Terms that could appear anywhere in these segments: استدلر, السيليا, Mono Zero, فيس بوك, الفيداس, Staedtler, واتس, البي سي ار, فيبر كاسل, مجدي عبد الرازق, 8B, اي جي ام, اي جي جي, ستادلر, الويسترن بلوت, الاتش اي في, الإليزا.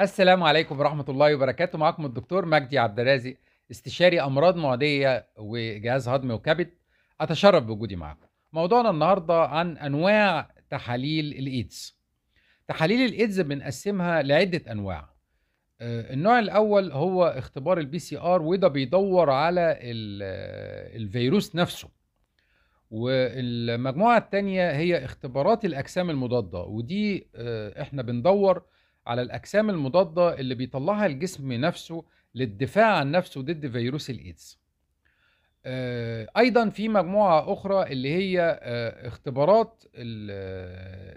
السلام عليكم ورحمة الله وبركاته. معكم الدكتور مجدي عبد الرازق، استشاري أمراض معدية وجهاز هضمي وكبد. أتشرف بوجودي معكم. موضوعنا النهاردة عن أنواع تحاليل الإيدز. تحاليل الإيدز بنقسمها لعدة أنواع. النوع الأول هو اختبار البي سي ار، وده بيدور على الفيروس نفسه. والمجموعة التانية هي اختبارات الأجسام المضادة، ودي احنا بندور على الأجسام المضادة اللي بيطلعها الجسم نفسه للدفاع عن نفسه ضد فيروس الإيدز. أيضا في مجموعة أخرى اللي هي اختبارات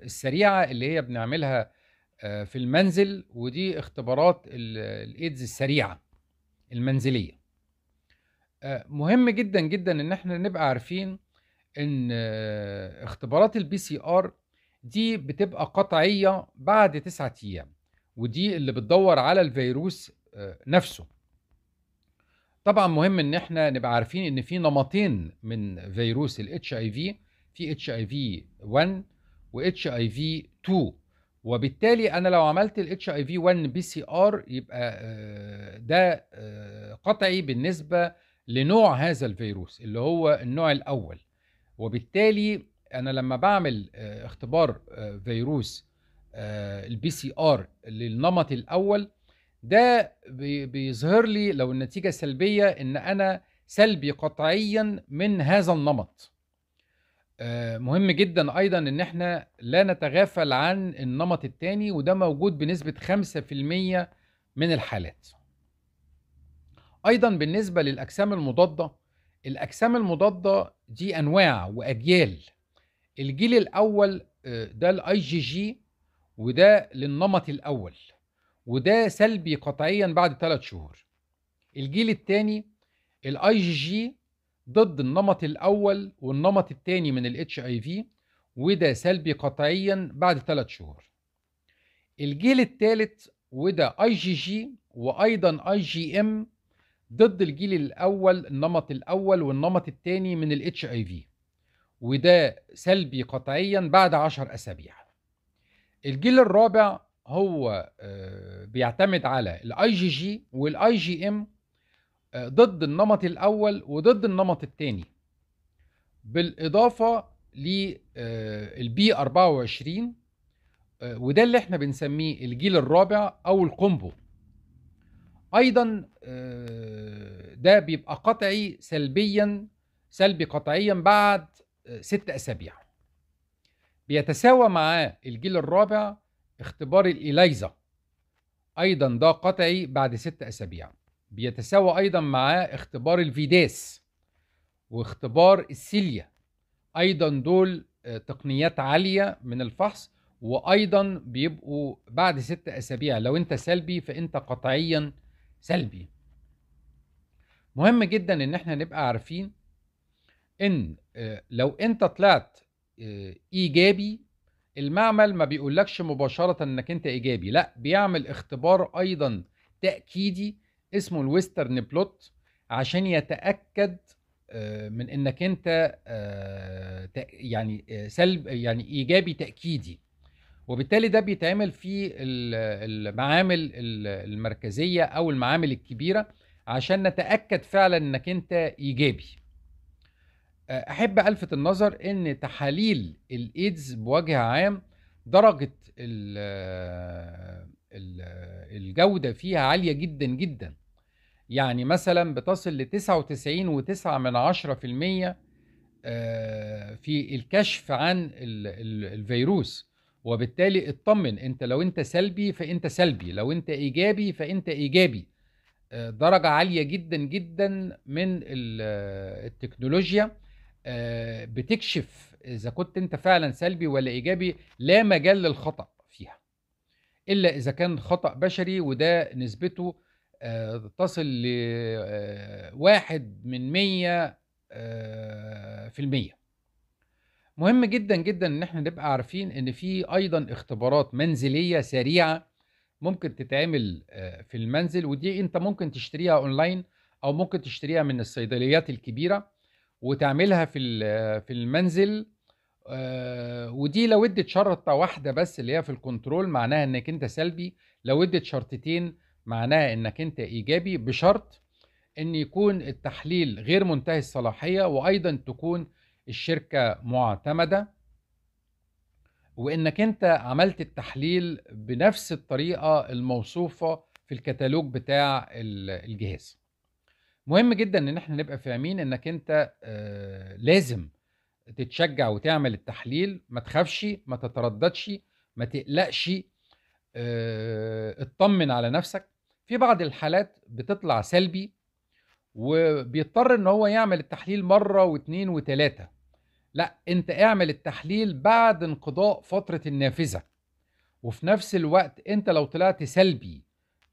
السريعة اللي هي بنعملها في المنزل، ودي اختبارات الإيدز السريعة المنزلية. مهم جدا جدا إن احنا نبقى عارفين إن اختبارات البي سي آر دي بتبقى قطعية بعد 9 أيام، ودي اللي بتدور على الفيروس نفسه. طبعا مهم ان احنا نبقى عارفين ان في نمطين من فيروس الاتش اي في، في اتش اي في 1 واتش اي في 2، وبالتالي انا لو عملت الاتش اي في 1 بي سي ار يبقى ده قطعي بالنسبة لنوع هذا الفيروس اللي هو النوع الاول، وبالتالي انا لما بعمل اختبار فيروس البي سي ار للنمط الاول ده بيظهر لي لو النتيجه سلبيه ان انا سلبي قطعيا من هذا النمط. مهم جدا ايضا ان احنا لا نتغافل عن النمط الثاني، وده موجود بنسبه 5% من الحالات. ايضا بالنسبه للاجسام المضاده، الاجسام المضاده دي انواع واجيال. الجيل الاول ده الاي جي جي، وده للنمط الاول، وده سلبي قطعيا بعد 3 شهور. الجيل الثاني الاي جي جي ضد النمط الاول والنمط الثاني من الاتش اي في، وده سلبي قطعيا بعد 3 شهور. الجيل الثالث وده اي جي جي وايضا اي جي ام ضد الجيل الاول النمط الاول والنمط الثاني من الاتش اي في، وده سلبي قطعيا بعد 10 أسابيع. الجيل الرابع هو بيعتمد على الاي جي جي والاي جي ام ضد النمط الاول وضد النمط الثاني، بالاضافه للبي 24، وده اللي احنا بنسميه الجيل الرابع او القنبو. ايضا ده بيبقى قطعي سلبي قطعيا بعد 6 أسابيع. بيتساوى معاه الجيل الرابع اختبار الإليزا، أيضا ده قطعي بعد 6 أسابيع. بيتساوى أيضا معاه اختبار الفيداس واختبار السيليا، أيضا دول تقنيات عالية من الفحص، وأيضا بيبقوا بعد 6 أسابيع. لو أنت سلبي فأنت قطعيا سلبي. مهم جدا إن احنا نبقى عارفين إن لو أنت طلعت إيجابي المعمل ما بيقولكش مباشرة انك انت ايجابي، لا بيعمل اختبار ايضا تأكيدي اسمه الويسترن بلوت عشان يتأكد من انك انت يعني سلب يعني ايجابي تأكيدي، وبالتالي ده بيتعمل في المعامل المركزية او المعامل الكبيرة عشان نتأكد فعلا انك انت ايجابي. أحب ألفت النظر إن تحاليل الإيدز بوجه عام درجة الجودة فيها عالية جدا جدا، يعني مثلا بتصل ل 99.9% في الكشف عن الفيروس، وبالتالي اطمن أنت لو أنت سلبي فأنت سلبي، لو أنت إيجابي فأنت إيجابي. درجة عالية جدا جدا من التكنولوجيا بتكشف إذا كنت أنت فعلا سلبي ولا إيجابي، لا مجال للخطأ فيها إلا إذا كان خطأ بشري، وده نسبته تصل ل 1/100%. مهم جدا جدا إن احنا نبقى عارفين إن في أيضا اختبارات منزلية سريعة ممكن تتعمل في المنزل، ودي أنت ممكن تشتريها أونلاين أو ممكن تشتريها من الصيدليات الكبيرة وتعملها في المنزل، ودي لو ادت شرطة واحدة بس اللي هي في الكنترول معناها انك انت سلبي، لو ادت شرطتين معناها انك انت ايجابي، بشرط ان يكون التحليل غير منتهي الصلاحية، وايضا تكون الشركة معتمدة، وانك انت عملت التحليل بنفس الطريقة الموصوفة في الكتالوج بتاع الجهاز. مهم جدا ان احنا نبقى فاهمين انك انت لازم تتشجع وتعمل التحليل، ما تخافش، ما تترددش، ما تقلقش، اطمن على نفسك. في بعض الحالات بتطلع سلبي وبيضطر ان هو يعمل التحليل مرة واثنين وثلاثة. لا، انت اعمل التحليل بعد انقضاء فترة النافذة، وفي نفس الوقت انت لو طلعت سلبي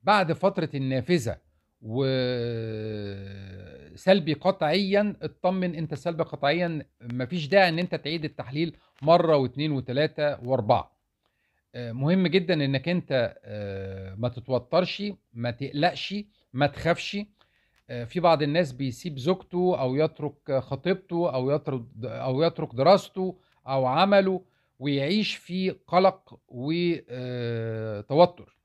بعد فترة النافذة وسلبي قطعيا، اطمن انت سلبي قطعيا، مفيش داعي ان انت تعيد التحليل مرة واثنين وثلاثة واربعة. مهم جدا انك انت ما تتوترش، ما تقلقش، ما تخافش. في بعض الناس بيسيب زوجته او يترك خطيبته او يترك دراسته او عمله ويعيش في قلق وتوتر.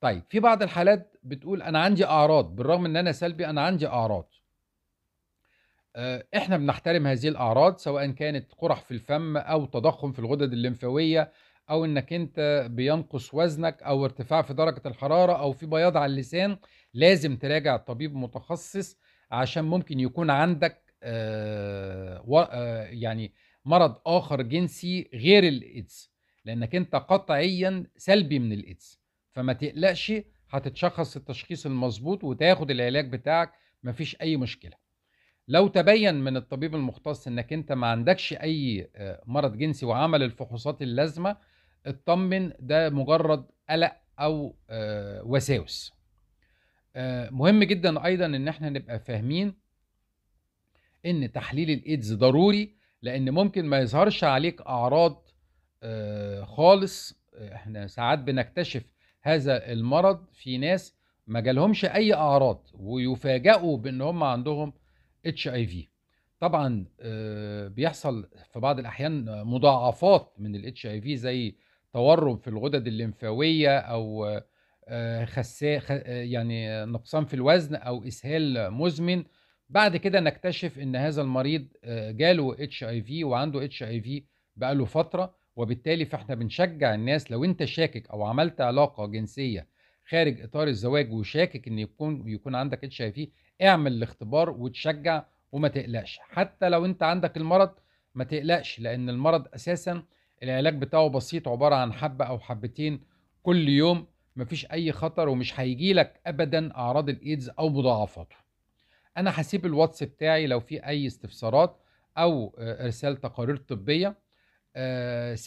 طيب، في بعض الحالات بتقول انا عندي اعراض، بالرغم ان انا سلبي انا عندي اعراض. احنا بنحترم هذه الاعراض، سواء كانت قرح في الفم او تضخم في الغدد الليمفاوية او انك انت بينقص وزنك او ارتفاع في درجة الحرارة او في بياض على اللسان. لازم تراجع طبيب متخصص عشان ممكن يكون عندك يعني مرض اخر جنسي غير الايدز، لانك انت قطعيا سلبي من الايدز. فما تقلقش، هتتشخص التشخيص المظبوط وتاخد العلاج بتاعك، مفيش اي مشكلة. لو تبين من الطبيب المختص انك انت ما عندكش اي مرض جنسي وعمل الفحوصات اللازمة، اطمن، ده مجرد قلق او وساوس. مهم جدا ايضا ان احنا نبقى فاهمين ان تحليل الايدز ضروري، لان ممكن ما يظهرش عليك اعراض خالص. احنا ساعات بنكتشف هذا المرض في ناس ما جالهمش اي اعراض ويفاجئوا بان هم عندهم اتش اي في. طبعا بيحصل في بعض الاحيان مضاعفات من الاتش اي في، زي تورم في الغدد الليمفاويه او يعني نقصان في الوزن او اسهال مزمن. بعد كده نكتشف ان هذا المريض جاله اتش اي في وعنده اتش اي في بقاله فتره. وبالتالي فاحنا بنشجع الناس، لو انت شاكك او عملت علاقه جنسيه خارج اطار الزواج وشاكك ان يكون عندك اتش اي في، اعمل الاختبار وتشجع وما تقلقش. حتى لو انت عندك المرض ما تقلقش، لان المرض اساسا العلاج بتاعه بسيط، عباره عن حبه او حبتين كل يوم، مفيش اي خطر، ومش هيجي لك ابدا اعراض الايدز او مضاعفاته. انا هسيب الواتس بتاعي لو في اي استفسارات او ارسال تقارير طبيه. 02-010-27-28-4778.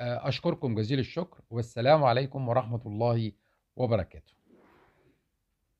اشكركم جزيل الشكر، والسلام عليكم ورحمة الله وبركاته.